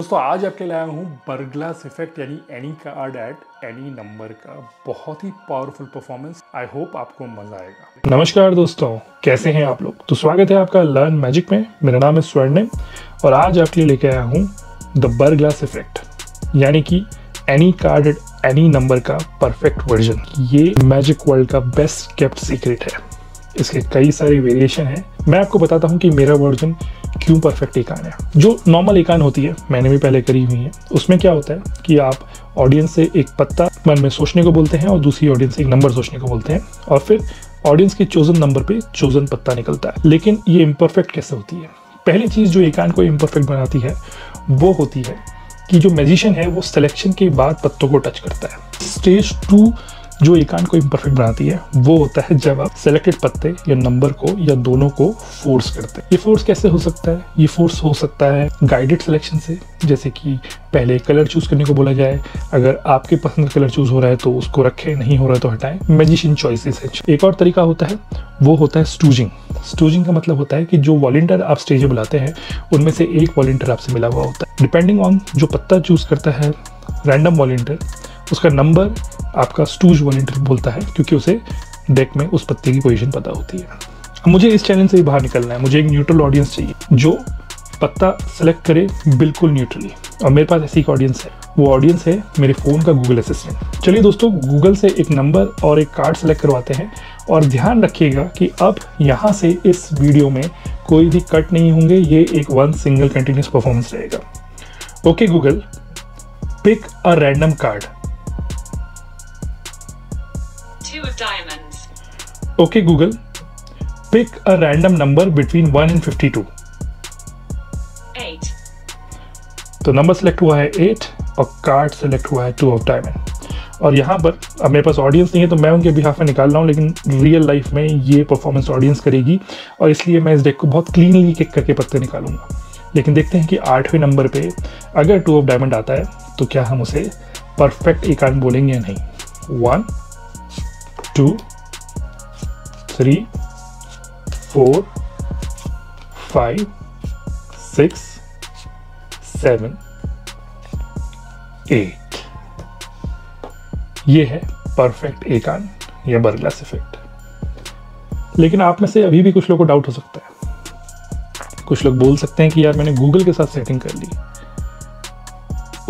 दोस्तों आज आपके लाया हूँ बर्ग्लस इफेक्ट यानी any card at any number का बहुत ही पावरफुल परफॉर्मेंस। आई होप आपको मजा आएगा। नमस्कार दोस्तों, कैसे हैं आप लोग? तो स्वागत है आपका लर्न मैजिक में। मेरा नाम है स्वर्ण और आज आपके लिए लेके आया हूँ द बर्ग्लस इफेक्ट यानी कि any card at any number का परफेक्ट वर्जन। ये मैजिक वर्ल्ड का बेस्ट केप्ट सीक्रेट है। इसके कई सारे वेरिएशन हैं। मैं आपको बताता हूँ कि मेरा वर्जन क्यों परफेक्ट एकान है। जो नॉर्मल एकान होती है, मैंने भी पहले करी हुई है, उसमें क्या होता है कि आप ऑडियंस से एक पत्ता मन में सोचने को बोलते हैं और दूसरी ऑडियंस से एक नंबर सोचने को बोलते हैं और फिर ऑडियंस के चोजन नंबर पे चोजन पत्ता निकलता है। लेकिन ये इम्परफेक्ट कैसे होती है? पहली चीज़ जो एकान को इम्परफेक्ट बनाती है वो होती है कि जो मैजिशियन है वो सिलेक्शन के बाद पत्तों को टच करता है। स्टेज टू जो एकान को इम्परफेक्ट बनाती है वो होता है जब आप सेलेक्टेड पत्ते या नंबर को या दोनों को फोर्स करते हैं। ये फोर्स कैसे हो सकता है? ये फोर्स हो सकता है गाइडेड सिलेक्शन से, जैसे कि पहले कलर चूज करने को बोला जाए, अगर आपके पसंद का कलर चूज हो रहा है तो उसको रखें, नहीं हो रहा है तो हटाएं। मैजिशियन चॉइसेस है। एक और तरीका होता है वो होता है स्टूजिंग। स्टूजिंग का मतलब होता है कि जो वॉलंटियर आप स्टेज में बुलाते हैं उनमें से एक वॉलंटियर आपसे मिला हुआ होता है। डिपेंडिंग ऑन जो पत्ता चूज करता है रैंडम वॉलंटियर, उसका नंबर आपका स्टूज वॉलंटियर बोलता है क्योंकि उसे डेक में उस पत्ते की पोजीशन पता होती है। मुझे इस चैलेंज से ही बाहर निकलना है। मुझे एक न्यूट्रल ऑडियंस चाहिए जो पत्ता सेलेक्ट करे बिल्कुल न्यूट्रली और मेरे पास ऐसी एक ऑडियंस है। वो ऑडियंस है मेरे फ़ोन का गूगल असिस्टेंट। चलिए दोस्तों, गूगल से एक नंबर और एक कार्ड सेलेक्ट करवाते हैं और ध्यान रखिएगा कि अब यहाँ से इस वीडियो में कोई भी कट नहीं होंगे। ये एक वन सिंगल कंटिन्यूस परफॉर्मेंस रहेगा। Okay Google, pick a random card. Okay Google, pick a random number between 1 and 52. 8. तो नंबर सेलेक्ट हुआ है 8 और कार्ड सेलेक्ट हुआ है 2 ऑफ डायमंड। और यहाँ पर अब मेरे पास ऑडियंस नहीं है तो मैं उनके बिहाफ में निकाल रहा हूँ, लेकिन रियल लाइफ में ये परफॉर्मेंस ऑडियंस करेगी और इसलिए मैं इस डेक को बहुत क्लीनली किक करके पत्ते निकालूंगा। लेकिन देखते हैं कि 8वें नंबर पे अगर 2 ऑफ डायमंड आता है तो क्या हम उसे परफेक्ट एकान बोलेंगे या नहीं। 1 2 3 4 5 6 7 8। ये है परफेक्ट एकान या बर्ग्लस इफेक्ट। लेकिन आप में से अभी भी कुछ लोगों को डाउट हो सकता है। कुछ लोग बोल सकते हैं कि यार मैंने गूगल के साथ सेटिंग कर ली,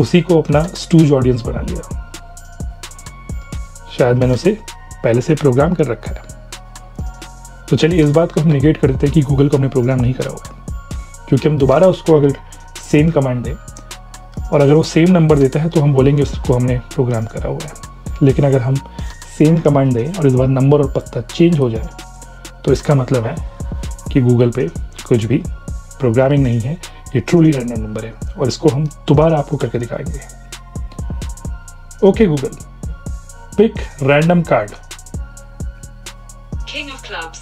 उसी को अपना स्टूज ऑडियंस बना लिया, शायद मैंने उसे पहले से प्रोग्राम कर रखा है। तो चलिए इस बात को हम निगेट करते हैं कि गूगल को हमने प्रोग्राम नहीं करा हुआ है, क्योंकि हम दोबारा उसको अगर सेम कमांड दें और अगर वो सेम नंबर देता है तो हम बोलेंगे उसको हमने प्रोग्राम करा हुआ है। लेकिन अगर हम सेम कमांड दें और इस बार नंबर और पत्ता चेंज हो जाए तो इसका मतलब है कि गूगल पे कुछ भी प्रोग्रामिंग नहीं है, ये ट्रूली रैंडम नंबर है और इसको हम दोबारा आपको करके दिखाएंगे। Okay Google, pick random card. King of clubs.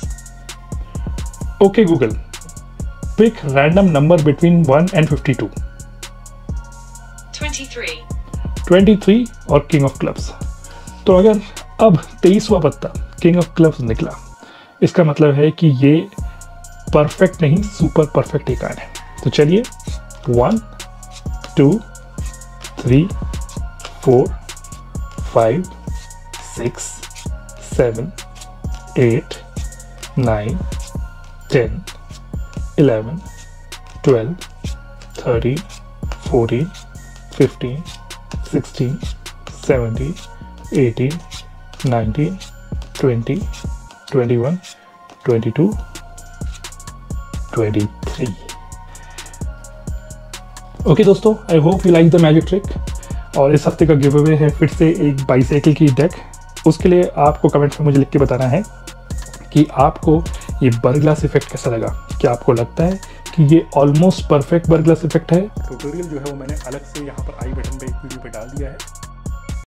Okay Google, pick random number between 1 and 52. 23. 23 और King of clubs. तो अगर अब 23वां पत्ता King of clubs निकला, इसका मतलब है कि ये परफेक्ट नहीं सुपर परफेक्ट एकान है। तो चलिए 1 2 3 4 5 6 7 8 9 10 11 12 13 14 15 16 17 18 19 20 21 22 23। ओके दोस्तों, I hope you like the magic trick. और इस हफ्ते का गिव अवे है फिर से एक बाइसाइकिल की डेक। उसके लिए आपको कमेंट में मुझे लिख के बताना है कि आपको ये बर्ग्लस इफेक्ट कैसा लगा। क्या आपको लगता है कि ये ऑलमोस्ट परफेक्ट बर्ग्लस इफेक्ट है? ट्यूटोरियल जो है वो मैंने अलग से यहाँ पर आई बटन पे एक वीडियो पे डाल दिया है।